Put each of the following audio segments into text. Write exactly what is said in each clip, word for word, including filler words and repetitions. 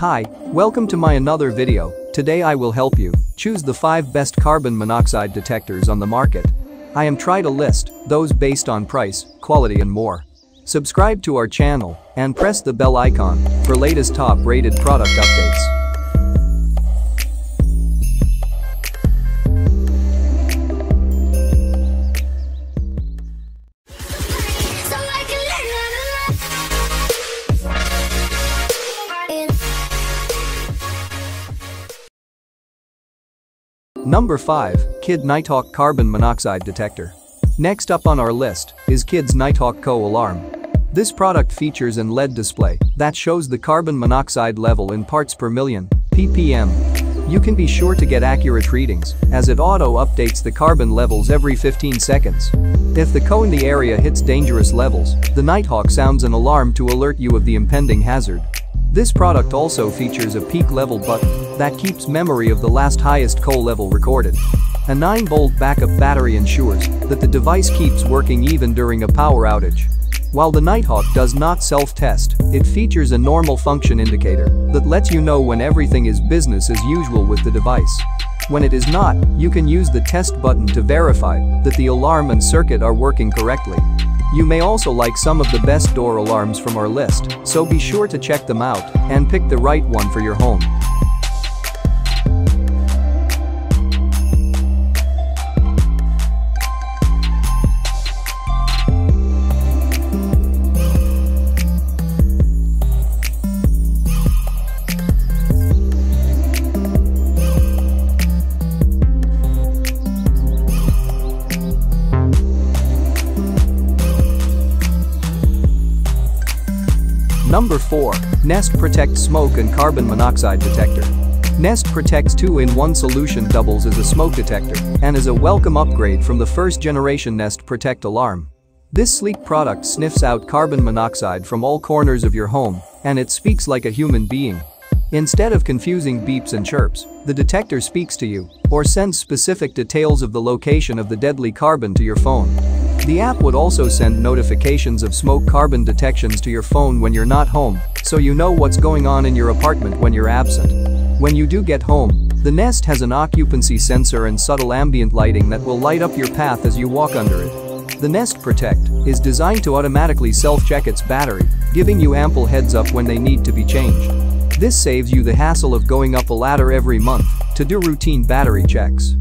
Hi, welcome to my another video. Today I will help you choose the five best carbon monoxide detectors on the market. I am try to list those based on price, quality and more. Subscribe to our channel and press the bell icon for latest top rated product updates. Number five, Kidde Nighthawk Carbon Monoxide Detector. Next up on our list is Kidde Nighthawk Co Alarm. This product features an L E D display that shows the carbon monoxide level in parts per million, P P M. You can be sure to get accurate readings as it auto-updates the carbon levels every fifteen seconds. If the co in the area hits dangerous levels, the Nighthawk sounds an alarm to alert you of the impending hazard. This product also features a peak level button that keeps memory of the last highest coal level recorded. A nine volt backup battery ensures that the device keeps working even during a power outage. While the Nighthawk does not self-test, it features a normal function indicator that lets you know when everything is business as usual with the device. When it is not, you can use the test button to verify that the alarm and circuit are working correctly. You may also like some of the best door alarms from our list, so be sure to check them out and pick the right one for your home. Number four, Nest Protect Smoke and Carbon Monoxide Detector. Nest Protect's two in one solution doubles as a smoke detector and is a welcome upgrade from the first generation Nest Protect alarm. This sleek product sniffs out carbon monoxide from all corners of your home, and it speaks like a human being. Instead of confusing beeps and chirps, the detector speaks to you or sends specific details of the location of the deadly carbon to your phone. The app would also send notifications of smoke carbon detections to your phone when you're not home, so you know what's going on in your apartment when you're absent. When you do get home, the Nest has an occupancy sensor and subtle ambient lighting that will light up your path as you walk under it. The Nest Protect is designed to automatically self-check its battery, giving you ample heads up when they need to be changed. This saves you the hassle of going up a ladder every month to do routine battery checks.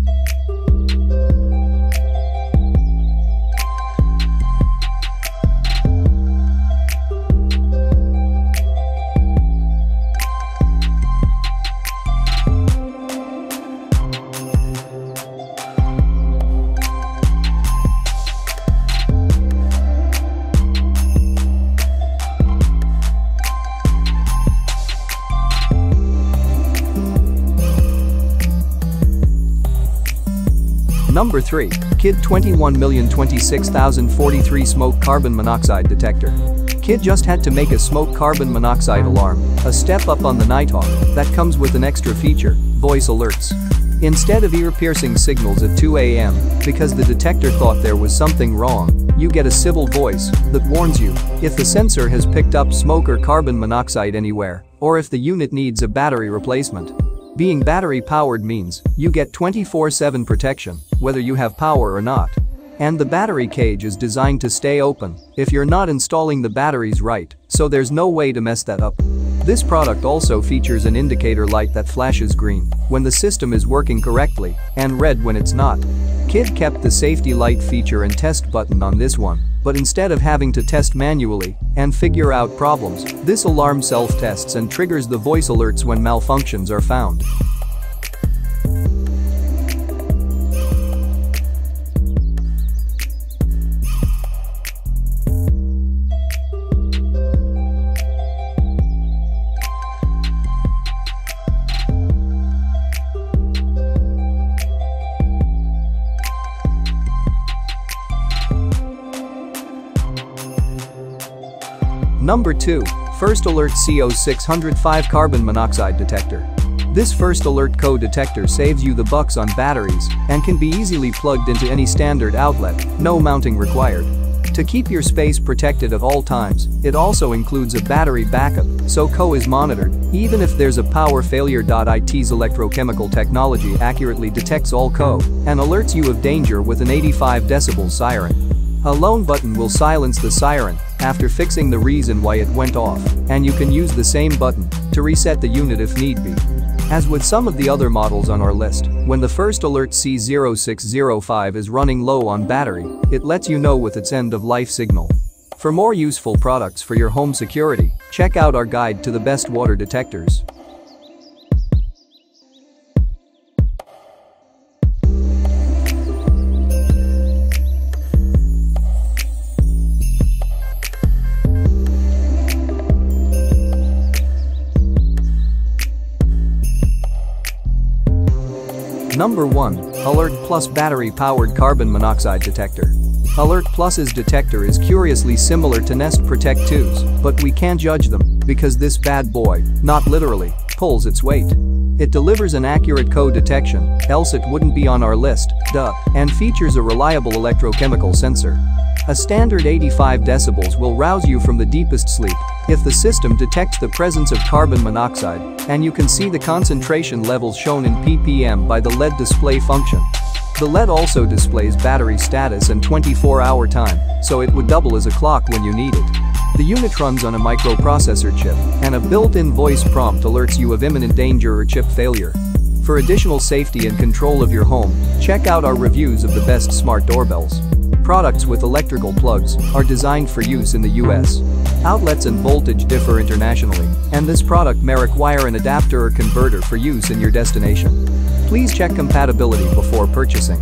Number three, Kidde twenty-one million twenty-six thousand forty-three Smoke Carbon Monoxide Detector. Kidde just had to make a smoke carbon monoxide alarm, a step up on the Nighthawk, that comes with an extra feature, voice alerts. Instead of ear-piercing signals at two A M, because the detector thought there was something wrong, you get a civil voice that warns you if the sensor has picked up smoke or carbon monoxide anywhere, or if the unit needs a battery replacement. Being battery-powered means you get twenty-four seven protection, whether you have power or not. And the battery cage is designed to stay open if you're not installing the batteries right, so there's no way to mess that up. This product also features an indicator light that flashes green when the system is working correctly and red when it's not. Kidde kept the safety light feature and test button on this one, but instead of having to test manually and figure out problems, this alarm self-tests and triggers the voice alerts when malfunctions are found. Number two, First Alert C O six oh five Carbon Monoxide Detector. This First Alert C O detector saves you the bucks on batteries and can be easily plugged into any standard outlet, no mounting required. To keep your space protected at all times, it also includes a battery backup, so C O is monitored, even if there's a power failure. I T's electrochemical technology accurately detects all C O and alerts you of danger with an eighty-five decibel siren. A lone button will silence the siren after fixing the reason why it went off, and you can use the same button to reset the unit if need be. As with some of the other models on our list, when the First Alert C zero six zero five is running low on battery, it lets you know with its end-of-life signal. For more useful products for your home security, check out our guide to the best water detectors. Number one. Alert Plus Battery Powered Carbon Monoxide Detector. Alert Plus's detector is curiously similar to Nest Protect two's, but we can't judge them because this bad boy, not literally, pulls its weight. It delivers an accurate C O detection, else it wouldn't be on our list, duh, and features a reliable electrochemical sensor. A standard eighty-five decibels will rouse you from the deepest sleep if the system detects the presence of carbon monoxide, and you can see the concentration levels shown in P P M by the L E D display function. The L E D also displays battery status and twenty-four hour time, so it would double as a clock when you need it. The unit runs on a microprocessor chip, and a built-in voice prompt alerts you of imminent danger or chip failure. For additional safety and control of your home, check out our reviews of the best smart doorbells. Products with electrical plugs are designed for use in the U S Outlets and voltage differ internationally, and this product may require an adapter or converter for use in your destination. Please check compatibility before purchasing.